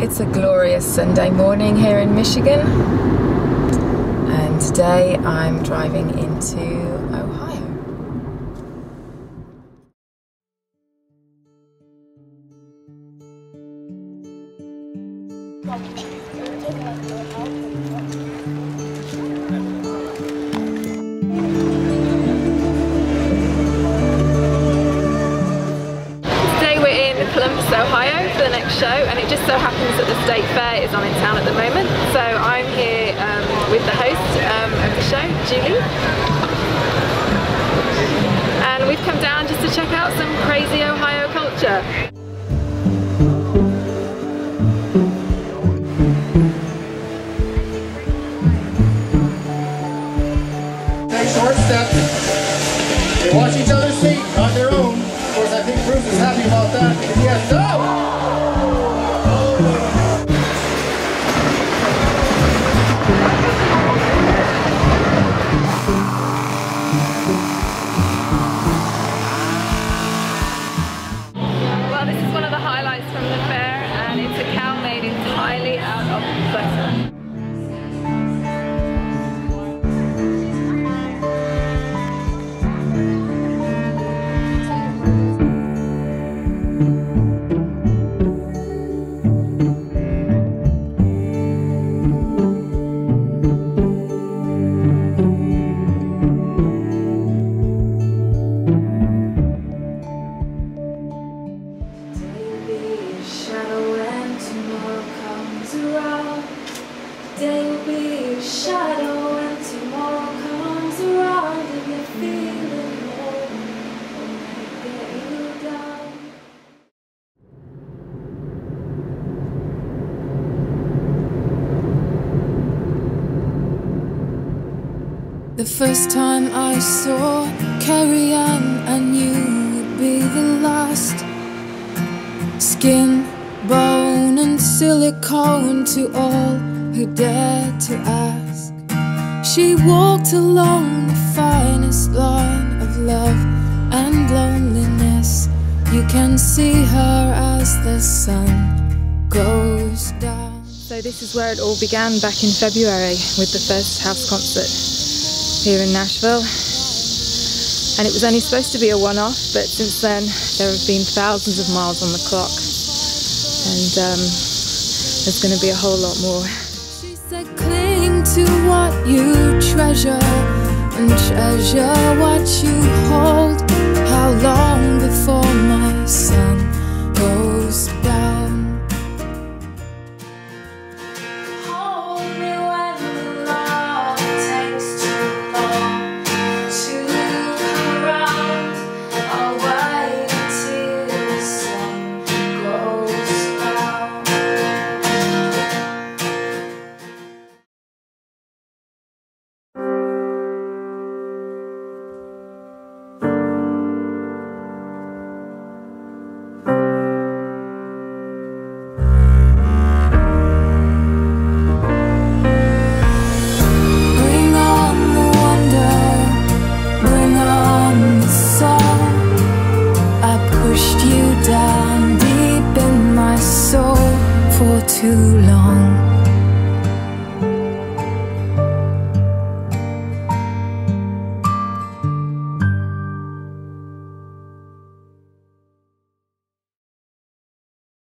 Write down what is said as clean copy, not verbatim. It's a glorious Sunday morning here in Michigan, and today I'm driving into Ohio. Today we're in Columbus, Ohio for the next show, and it just so happens that the state fair is on in town at the moment. So I'm here with the host of the show, Julie, and we've come down just to check out some crazy Ohio culture. Take short steps. They watch each other's feet on their own. Of course, I think Bruce is happy about that. And yes, no! The first time I saw Carrie Ann, I knew would be the last. Skin, bone and silicone to all who dared to ask. She walked along the finest line of love and loneliness. You can see her as the sun goes down. So this is where it all began back in February with the first house concert here in Nashville, and it was only supposed to be a one-off, but since then there have been thousands of miles on the clock, and there's going to be a whole lot more. She said, cling to what you treasure and treasure what you hold. How long before my son